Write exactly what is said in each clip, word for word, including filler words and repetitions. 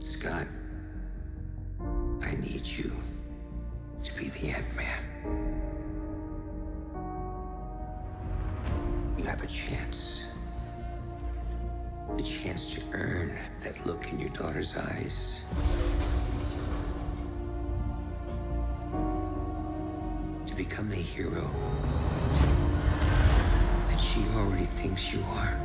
Scott, I need you to be the Ant-Man. You have a chance. The chance to earn that look in your daughter's eyes. To become the hero that she already thinks you are.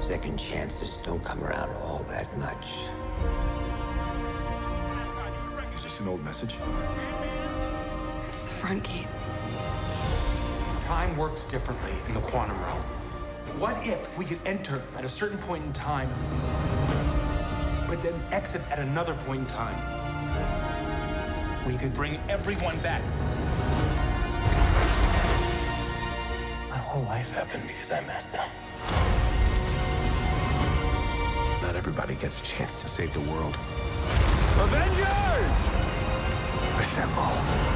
Second chances don't come around all that much. Is this an old message? It's Frankie. Time works differently in the quantum realm. What if we could enter at a certain point in time, but then exit at another point in time? We could bring everyone back. My whole life happened because I messed up. Not everybody gets a chance to save the world. Avengers! Assemble.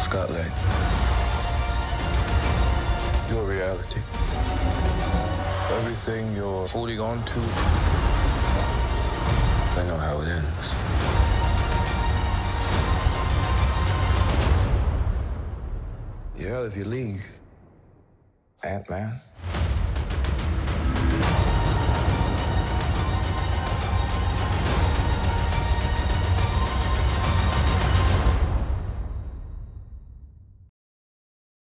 Scott Lang. Your reality. Everything you're holding on to, I know how it ends. You're out of your league, Ant-Man.